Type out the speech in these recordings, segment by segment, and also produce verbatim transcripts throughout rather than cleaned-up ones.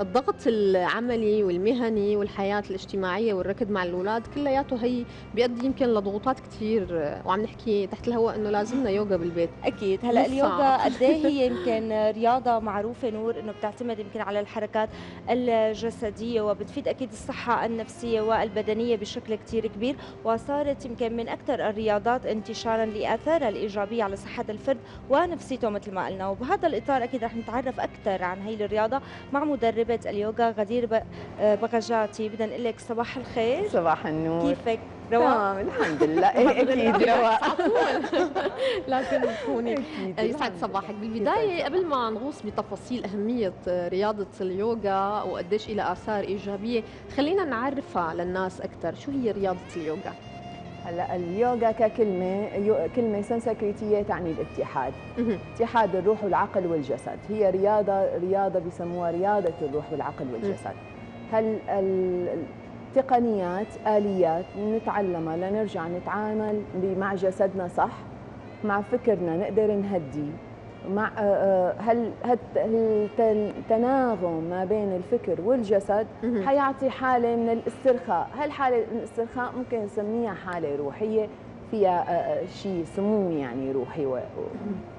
الضغط العملي والمهني والحياة الاجتماعية والركض مع الأولاد كلياته هي بيؤدي يمكن لضغوطات كثير، وعم نحكي تحت الهواء إنه لازمنا يوغا بالبيت. أكيد. هلا اليوغا قد إيه هي يمكن رياضة معروفة نور إنه بتعتمد يمكن على الحركات الجسدية وبتفيد أكيد الصحة النفسية والبدنية بشكل كثير كبير، وصارت يمكن من أكثر الرياضات انتشارا لآثارها الإيجابية على صحة الفرد ونفسيته مثل ما قلنا. وبهذا الإطار أكيد رح نتعرف أكثر عن هي الرياضة مع مدرب اليوغا غدير بغجاتي. بدنا نقول لك صباح الخير. صباح النور، كيفك؟ رواق؟ الحمد لله. اكيد رواق. لازم تكوني. يسعد صباحك. بالبدايه قبل ما نغوص بتفاصيل اهميه رياضه اليوغا وقديش لها اثار ايجابيه، خلينا نعرفها للناس اكثر، شو هي رياضه اليوغا؟ هلا اليوغا ككلمه كلمه سنسكريتيه تعني الاتحاد، اتحاد الروح والعقل والجسد. هي رياضه رياضه بسموها رياضه الروح والعقل والجسد. هل التقنيات آليات نتعلمها لنرجع نتعامل مع جسدنا صح، مع فكرنا نقدر نهدي، مع هل التناغم ما بين الفكر والجسد حيعطي حاله من الاسترخاء. هالحاله من الاسترخاء ممكن نسميها حاله روحيه فيها شيء سمو يعني روحي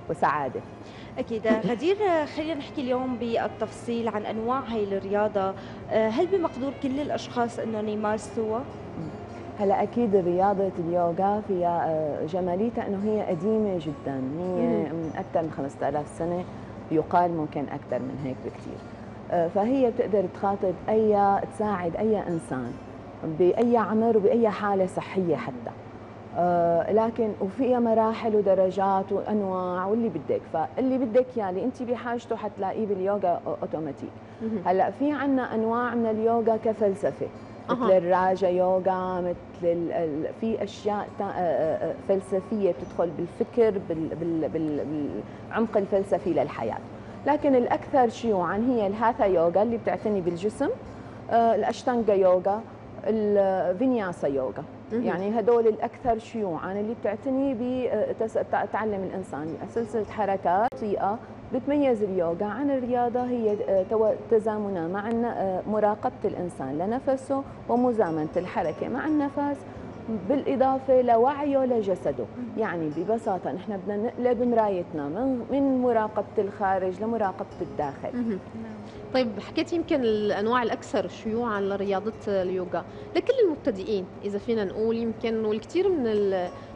وسعاده. اكيد. غدير خلينا نحكي اليوم بالتفصيل عن انواع هي الرياضه، هل بمقدور كل الاشخاص انهم يمارسوها؟ هلا اكيد رياضه اليوغا فيها جماليتها انه هي قديمه جدا، هي اكثر من خمسة آلاف سنه، يقال ممكن اكثر من هيك بكثير. فهي بتقدر تخاطب اي تساعد اي انسان باي عمر وباي حاله صحيه حتى. لكن وفيها مراحل ودرجات وانواع واللي بدك، فاللي بدك اياه اللي انت بحاجته حتلاقيه باليوغا اوتوماتيك. هلا في عندنا انواع من اليوغا كفلسفه مثل الراجا يوغا، مثل في اشياء فلسفيه بتدخل بالفكر بالعمق الفلسفي للحياه. لكن الاكثر شيوعا هي الهاثا يوغا اللي بتعتني بالجسم، الاشتانجا يوغا، الفينياسا يوغا، يعني هدول الاكثر شيوعا اللي بتعتني بتعلم الانسان سلسله حركات. طريقه بتميز اليوغا عن الرياضة هي تزامنها مع مراقبة الإنسان لنفسه ومزامنة الحركة مع النفس، بالإضافة لوعيه لجسده. يعني ببساطة نحن بدنا نقلب مرايتنا من مراقبة الخارج لمراقبة الداخل. طيب حكيت يمكن الأنواع الأكثر شيوعا لرياضة اليوغا، لكل المبتدئين إذا فينا نقول يمكن، والكثير من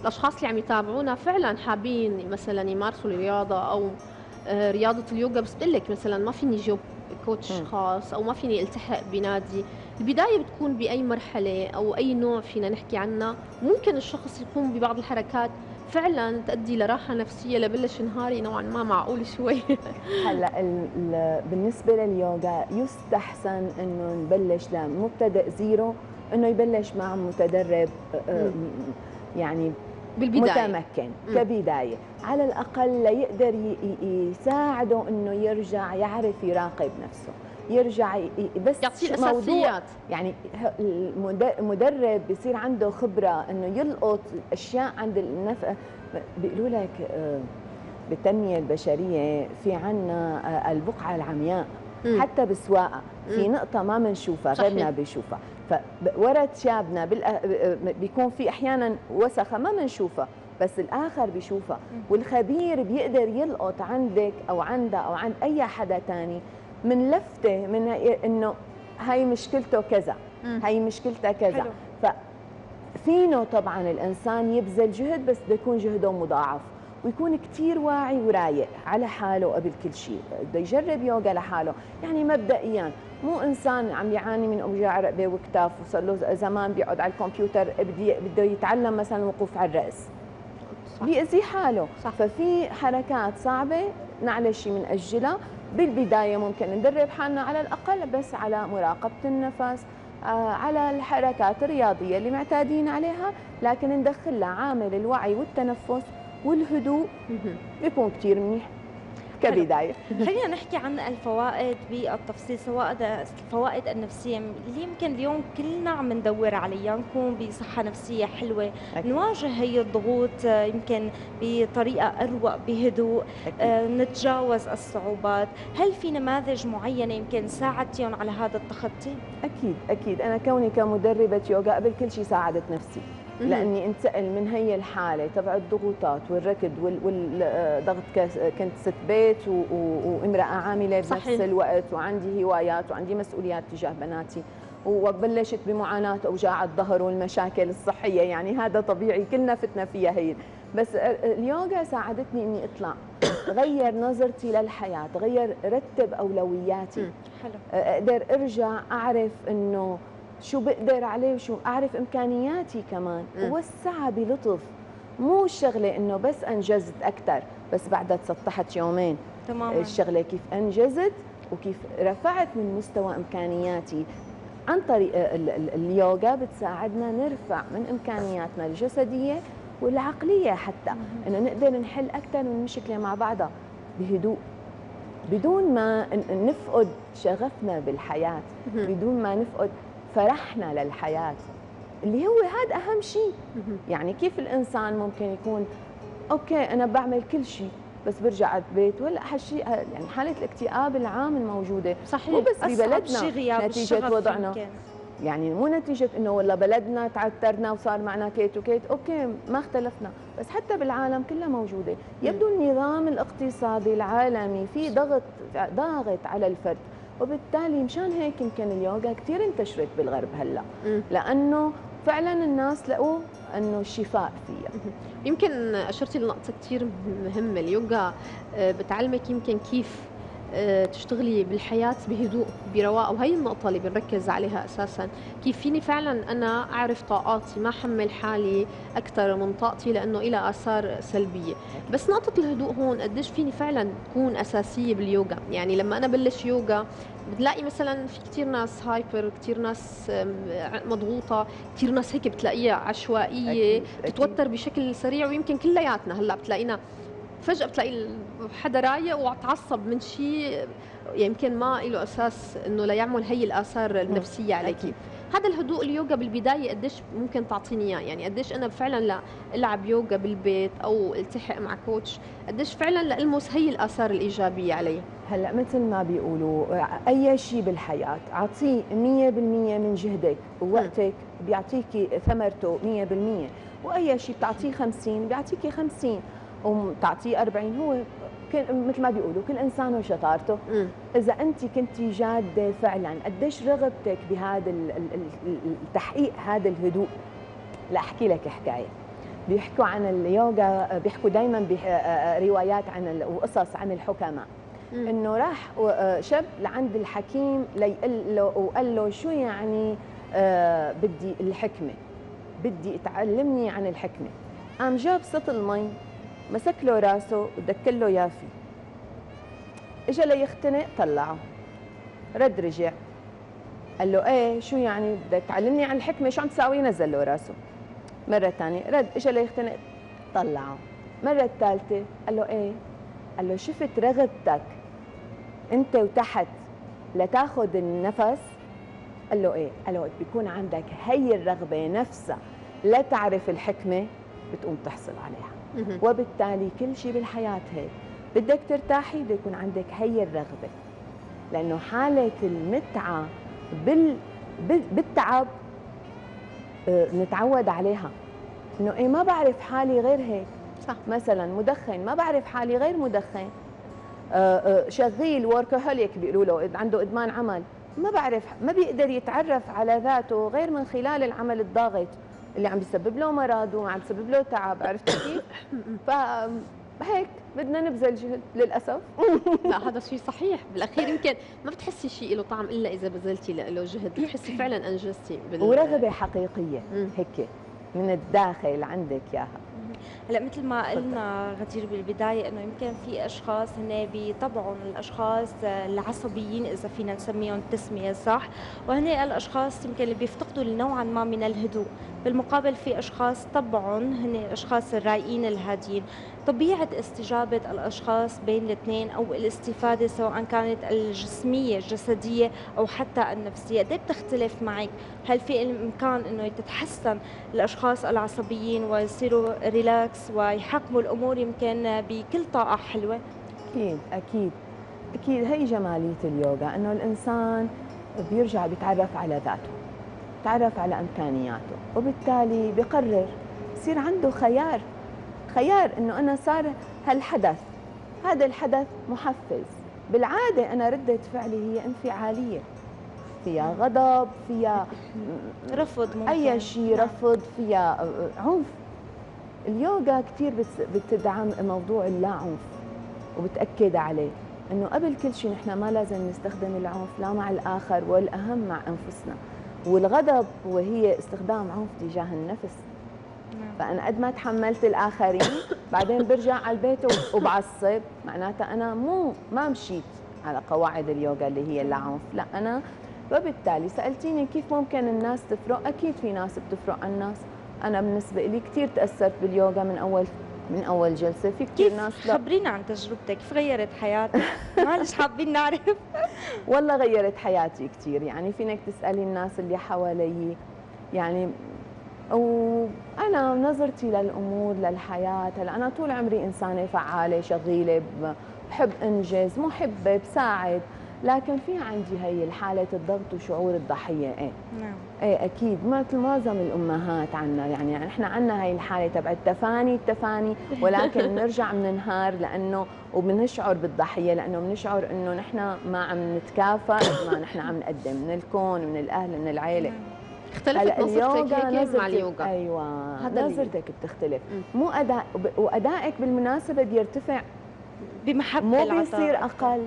الأشخاص اللي عم يتابعونا فعلا حابين مثلا يمارسوا الرياضة أو رياضة اليوغا، بس بقول لك مثلا ما فيني جوب كوتش خاص أو ما فيني التحق بنادي، البداية بتكون بأي مرحلة أو أي نوع فينا نحكي عنها؟ ممكن الشخص يقوم ببعض الحركات فعلا تؤدي لراحة نفسية لبلش نهاري نوعا ما معقول شوي. هلا بالنسبة لليوغا يستحسن إنه نبلش لمبتدئ زيرو إنه يبلش مع متدرب يعني بالبداية متمكن كبداية على الأقل ليقدر يساعده أنه يرجع يعرف يراقب نفسه، يرجع بس يعطيه الأساسيات. يعني المدرب بيصير عنده خبرة أنه يلقط أشياء عند النفس. بيقولوا لك بالتنمية البشرية في عنا البقعة العمياء، حتى بالسواقة في نقطة ما بنشوفها غيرنا بيشوفها، فورا شابنا بيكون في احيانا وسخه ما بنشوفها بس الاخر بيشوفها، والخبير بيقدر يلقط عندك او عندها او عند اي حدا ثاني من لفته من انه هي مشكلته كذا، هي مشكلتها كذا. ففينه طبعا الانسان يبذل جهد بس بده يكون جهده مضاعف ويكون كثير واعي ورايق على حاله قبل كل شيء، بده يجرب يوغا لحاله، يعني مبدئيا مو انسان عم يعاني من اوجاع رقبه وكتاف وصار له زمان بيقعد على الكمبيوتر بده يتعلم مثلا الوقوف على الراس بيأذي حاله، صح. ففي حركات صعبه معلش بنأجلها بالبدايه، ممكن ندرب حالنا على الاقل بس على مراقبه النفس، على الحركات الرياضيه اللي معتادين عليها، لكن ندخل لها عامل الوعي والتنفس والهدوء بيكون كثير منيح. كبدايه. خلينا نحكي عن الفوائد بالتفصيل، سواء الفوائد النفسيه اللي يمكن اليوم كلنا عم ندور عليها، نكون بصحه نفسيه حلوه، أكيد. نواجه هي الضغوط يمكن بطريقه اروق، بهدوء، آه، نتجاوز الصعوبات. هل في نماذج معينه يمكن ساعدتهم على هذا التخطي؟ اكيد اكيد، انا كوني كمدربه يوغا قبل كل شيء ساعدت نفسي، لاني انتقل من هي الحاله تبع الضغوطات والركض والضغط، كنت ست بيت وامراه عامله بنفس الوقت، وعندي هوايات وعندي مسؤوليات تجاه بناتي، وبلشت بمعاناه اوجاع الظهر والمشاكل الصحيه، يعني هذا طبيعي كلنا فتنا فيها هي. بس اليوغا ساعدتني اني اطلع، غير نظرتي للحياه، غير رتب اولوياتي، حلو. اقدر ارجع اعرف انه شو بقدر عليه وشو، اعرف امكانياتي كمان، ووسعها بلطف. مو الشغله انه بس انجزت اكثر، بس بعدها تسطحت يومين، تماما. الشغله كيف انجزت وكيف رفعت من مستوى امكانياتي. عن طريق اليوغا بتساعدنا نرفع من امكانياتنا الجسديه والعقليه، حتى انه نقدر نحل اكثر من مشكله مع بعضها بهدوء، بدون ما نفقد شغفنا بالحياه، بدون ما نفقد فرحنا للحياة، اللي هو هذا أهم شيء. يعني كيف الإنسان ممكن يكون أوكي أنا بعمل كل شيء، بس برجع على البيت ولا هالشيء، يعني حالة الاكتئاب العام الموجودة، صحيح. مو بس ببلدنا نتيجة وضعنا، يعني مو نتيجة إنه والله بلدنا تعثرنا وصار معنا كيت وكيت، أوكي ما اختلفنا، بس حتى بالعالم كلها موجودة. يبدو النظام الاقتصادي العالمي في ضغط ضاغط على الفرد، وبالتالي مشان هيك يمكن اليوغا كثير انتشرت بالغرب هلا، لانه فعلا الناس لقوا انه الشفاء فيها. يمكن اشرتي لنقطه كثير مهمه، اليوغا بتعلمك يمكن كيف تشتغلي بالحياه بهدوء برواقه، وهي النقطه اللي بنركز عليها اساسا، كيف فيني فعلا انا اعرف طاقاتي، ما احمل حالي اكثر من طاقتي لانه إلى اثار سلبيه. بس نقطه الهدوء هون قديش فيني فعلا تكون اساسيه باليوغا؟ يعني لما انا بلش يوغا بتلاقي مثلا في كثير ناس هايبر، كثير ناس مضغوطه، كثير ناس هيك بتلاقيها عشوائيه، بتتوتر بشكل سريع، ويمكن كلياتنا هلا بتلاقينا فجأة بتلاقي حدا رايق واتعصب من شيء يمكن ما له اساس انه لا يعمل هي الاثار النفسيه عليكي. هذا الهدوء اليوغا بالبدايه قديش ممكن تعطيني اياه؟ يعني قديش انا فعلا لا العب يوغا بالبيت او التحق مع كوتش، قديش فعلا لالمس هي الاثار الايجابيه علي؟ هلا مثل ما بيقولوا اي شيء بالحياه اعطيه مية بالمية من جهدك ووقتك بيعطيكي ثمرته مية بالمية، واي شيء بتعطيه خمسين بيعطيكي خمسين، وبتعطيه أربعين. هو مثل ما بيقولوا كل انسان وشطارته. م. اذا انت كنتي جاده فعلا، قديش رغبتك بهذا التحقيق هذا الهدوء؟ لاحكي لك حكايه، بيحكوا عن اليوغا، بيحكوا دائما روايات عن وقصص عن الحكماء، انه راح شاب لعند الحكيم ليقول له، وقال له شو يعني آه بدي الحكمه، بدي تعلمني عن الحكمه. قام جاب سطل مي، مسك له راسه ودكل له يافي، اجى ليختنق طلعه، رد رجع قال له ايه شو يعني بدك تعلمني عن الحكمه، شو عم تساوي؟ نزل له راسه. مره ثانيه رد، اجى ليختنق طلعه. مره الثالثه قال له ايه، قال له شفت رغبتك انت وتحت لتاخذ النفس؟ قال له ايه، قال له بيكون عندك هي الرغبه نفسها لا تعرف الحكمه بتقوم تحصل عليها. وبالتالي كل شيء بالحياة هيك، بدك ترتاحي بده يكون عندك هي الرغبة، لأنه حالة المتعة بال... بالتعب نتعود عليها، إنه إيه ما بعرف حالي غير هيك، صح. مثلا مدخن، ما بعرف حالي غير مدخن، شغيل وركهوليك بيقولوا له، عنده إدمان عمل، ما بعرف، ما بيقدر يتعرف على ذاته غير من خلال العمل الضاغط اللي عم بيسبب له مرض وعم بيسبب له تعب، عرفتي كيف؟ فهيك بدنا نبذل جهد للاسف. لا هذا شيء صحيح، بالاخير يمكن ما بتحسي شيء له طعم الا اذا بذلتي له جهد، بتحسي فعلا انجزتي بال... ورغبه حقيقيه هيك من الداخل عندك ياها. هلا مثل ما قلنا غدير بالبدايه انه يمكن في اشخاص هن بطبعهم الاشخاص العصبيين اذا فينا نسميهم التسميه صح، وهن الاشخاص يمكن اللي بيفتقدوا نوعا ما من الهدوء، بالمقابل في اشخاص طبعهم هن الاشخاص الرايقين الهاديين. طبيعه استجابه الاشخاص بين الاثنين او الاستفاده سواء كانت الجسميه الجسديه او حتى النفسيه قد بتختلف معك، هل في الامكان انه تتحسن الاشخاص العصبيين ويصيروا ريلاكس ويحكموا الامور يمكن بكل طاقه حلوه؟ اكيد اكيد اكيد هي جماليه اليوغا انه الانسان بيرجع بيتعرف على ذاته، بيتعرف على امكانياته، وبالتالي بقرر بصير عنده خيار خيار انه انا صار هالحدث، هذا الحدث محفز، بالعاده انا رده فعلي هي انفعاليه فيها غضب، فيها رفض، ممكن اي شيء رفض، فيها عنف. اليوغا كثير بتدعم موضوع اللاعنف وبتاكد عليه انه قبل كل شيء نحن ما لازم نستخدم العنف لا مع الاخر والاهم مع انفسنا، والغضب وهي استخدام عنف تجاه النفس. فانا قد ما تحملت الاخرين بعدين برجع على البيت وبعصب، معناتها انا مو ما مشيت على قواعد اليوغا اللي هي اللاعنف، لا انا. وبالتالي سالتيني كيف ممكن الناس تفرق؟ اكيد في ناس بتفرق عن الناس، انا بالنسبه لي كثير تاثرت باليوغا من اول من اول جلسه، في كثير ناس. خبرينا عن تجربتك، كيف غيرت حياتك؟ معلش حابين نعرف. والله غيرت حياتي كثير، يعني فينك تسالي الناس اللي حوالي، يعني وانا نظرتي للامور للحياه. هلا انا طول عمري انسانه فعاله شغيله، بحب انجز، محبه، بساعد، لكن في عندي هي الحالة الضغط وشعور الضحية. ايه نعم ايه اكيد مثل معظم الامهات عنا، يعني احنا عنا هي الحالة تبع التفاني التفاني ولكن بنرجع بننهار لانه وبنشعر بالضحية، لانه بنشعر انه نحن ما عم نتكافئ ما نحن عم نقدم من الكون من الاهل من العائلة. اختلفت نظرتك هيك مع اليوغا؟ ايوه نظرتك بتختلف، مو اداء، وادائك بالمناسبة بيرتفع بمحبة، مو بيصير اقل.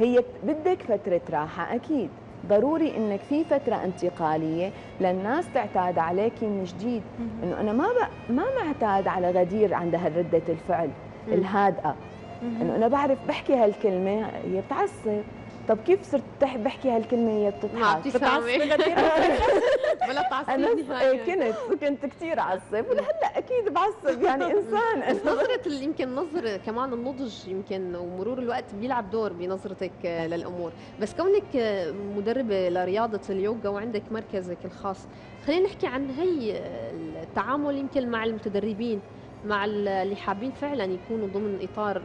هي بدك فترة راحة أكيد، ضروري إنك في فترة انتقالية للناس تعتاد عليكي من جديد، إنه أنا ما ما معتاد على غدير عندها ردة الفعل الهادئة، إنه أنا بعرف بحكي هالكلمة هي بتعصب، طب كيف صرت تحب بحكي هالكلمة هي بتضحك؟ بتعصب غدير بلا تعصب. أنا كنت كنت كثير أعصب ولهلا أكيد بعصب، يعني إنسان. نظرة يمكن نظرة كمان النضج يمكن ومرور الوقت بيلعب دور بنظرتك للأمور، بس كونك مدربة لرياضة اليوغا وعندك مركزك الخاص، خلينا نحكي عن هي التعامل يمكن مع المتدربين، مع اللي حابين فعلا يكونوا ضمن إطار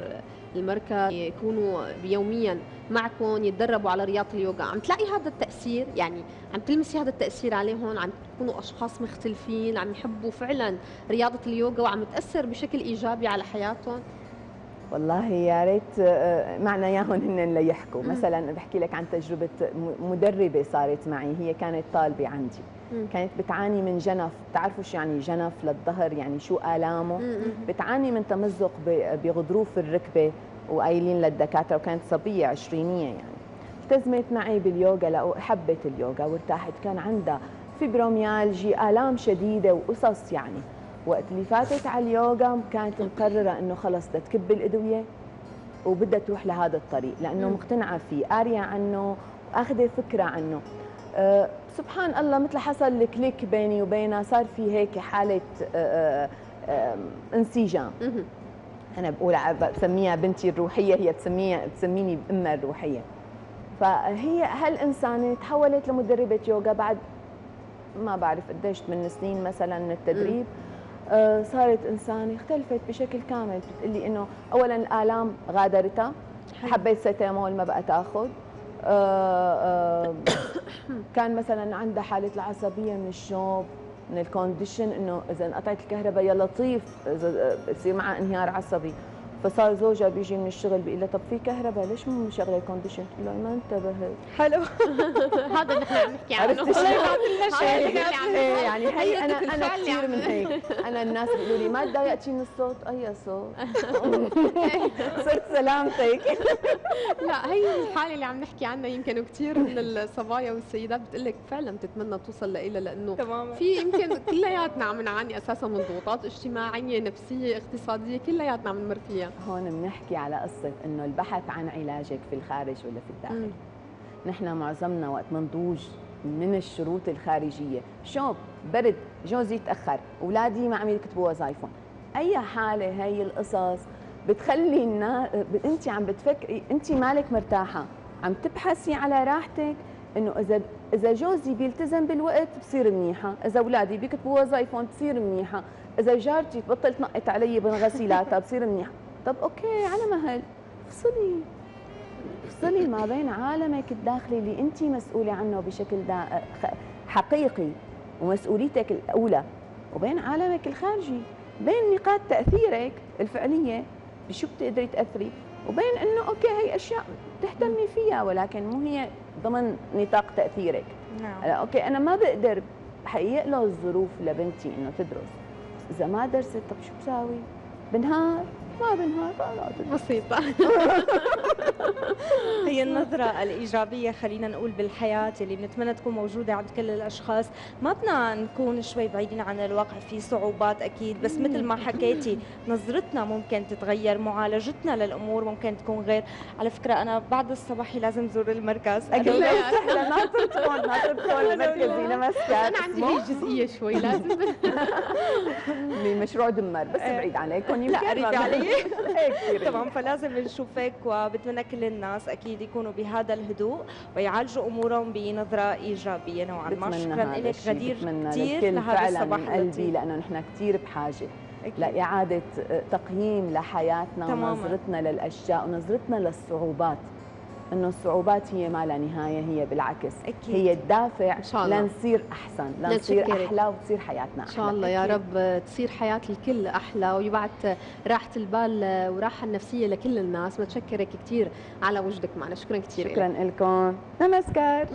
المركز، يكونوا يوميا معكم يتدربوا على رياضه اليوغا، عم تلاقي هذا التاثير؟ يعني عم تلمسي هذا التاثير عليهم؟ عم تكونوا اشخاص مختلفين عم يحبوا فعلا رياضه اليوغا وعم تاثر بشكل ايجابي على حياتهم؟ والله يا ريت معنا ياهم هن ليحكوا. مثلا بحكي لك عن تجربه مدربه صارت معي، هي كانت طالبه عندي، كانت بتعاني من جنف، بتعرفوا شو يعني جنف للظهر، يعني شو آلامه، بتعاني من تمزق بغضروف الركبة وقايلين للدكاترة، وكانت صبية عشرينية يعني. التزمت معي باليوغا لأحبت اليوغا وارتاحت، كان عندها فيبروميالجي آلام شديدة وقصص يعني. وقت اللي فاتت على اليوغا كانت مقررة إنه خلص بدها تكب الأدوية وبدها تروح لهذا الطريق لأنه مقتنعة فيه، قارية عنه وأخذة فكرة عنه. أه سبحان الله مثل حصل الكليك بيني وبينها، صار في هيك حالة أه أه انسجام. أنا بقول بسميها بنتي الروحية، هي تسميها تسميني بأمها الروحية. فهي هالإنسانة تحولت لمدربة يوغا بعد ما بعرف قديش من سنين مثلا من التدريب. أه صارت إنسانة اختلفت بشكل كامل، بتقلي إنه أولا الآلام غادرتها، حبيت ستامول ما بقى تاخذ. أه أه كان مثلا عندها حاله العصبيه من الشوب من الكونديشن، انه اذا انقطعت الكهرباء يا لطيف بصير معها انهيار عصبي. ف فصار زوجها بيجي من الشغل بيقول لها طب في كهرباء ليش مو مشغله الكونديشن؟ لا ما انتبهت. حلو هذا اللي احنا عم نحكي عنه. يعني هي انا انا كثير من هيك، انا الناس بيقولوا لي ما تضايقتي من الصوت؟ اي صوت؟ صرت سلامتك. لا هي الحاله اللي عم نحكي عنها يمكن كثير من الصبايا والسيدات بتقول لك فعلا بتتمنى توصل لإلها، لانه في يمكن كلياتنا عم نعاني اساسا من ضغوطات اجتماعيه، نفسيه، اقتصاديه، كلياتنا عم نمر فيها. هون بنحكي على قصه انه البحث عن علاجك في الخارج ولا في الداخل. نحن معظمنا وقت منضوج من الشروط الخارجيه، شوب، برد، جوزي تاخر، اولادي ما عم يكتبوا وظائفهم، اي حاله هي القصص بتخلي الناس انت عم بتفكري انت مالك مرتاحه، عم تبحثي على راحتك، انه اذا اذا جوزي بيلتزم بالوقت بصير منيحه، اذا اولادي بيكتبوا وظائفهم بصير منيحه، اذا جارتي تبطل تنقط علي بين غسيلاتها بصير منيحه. طب اوكي على مهل، افصلي افصلي ما بين عالمك الداخلي اللي انت مسؤوله عنه بشكل حقيقي ومسؤوليتك الاولى وبين عالمك الخارجي، بين نقاط تاثيرك الفعليه بشو بتقدري تاثري، وبين انه اوكي هي اشياء تهتمي فيها ولكن مو هي ضمن نطاق تاثيرك. نعم. اوكي انا ما بقدر حقق له الظروف لبنتي انه تدرس، اذا ما درست طب شو بساوي؟ بنهار؟ ما بنهار خلاص بسيطه. هي النظره الايجابيه خلينا نقول بالحياه اللي بنتمنى تكون موجوده عند كل الاشخاص، ما بدنا نكون شوي بعيدين عن الواقع، في صعوبات اكيد، بس مثل ما حكيتي نظرتنا ممكن تتغير، معالجتنا للامور ممكن تكون غير. على فكره انا بعد الصباحي لازم زور المركز. اهلا وسهلا، ناطرتكم ناطرتكم المركزي. نمسكت. انا عندي هي جزئيه شوي لازم من مشروع دمار بس بعيد عليكم يمكن. تمام، فلازم نشوفك، وبتمنى كل الناس اكيد يكونوا بهذا الهدوء ويعالجوا امورهم بنظره ايجابيه نوعا ما. شكرا لك غدير كثير لهذا الصباح من قلبي، لانه نحن كثير بحاجه لاعاده تقييم لحياتنا ونظرتنا للاشياء ونظرتنا للصعوبات، انه الصعوبات هي ما لا نهايه، هي بالعكس أكيد. هي الدافع لنصير احسن، لنصير احلى وتصير حياتنا احلى ان شاء الله. أكيد. يا رب تصير حياه الكل احلى ويبعث راحه البال وراحه النفسيه لكل الناس. بتشكرك كثير على وجودك معنا، شكرا كثير. شكرا لكم. نمسكار.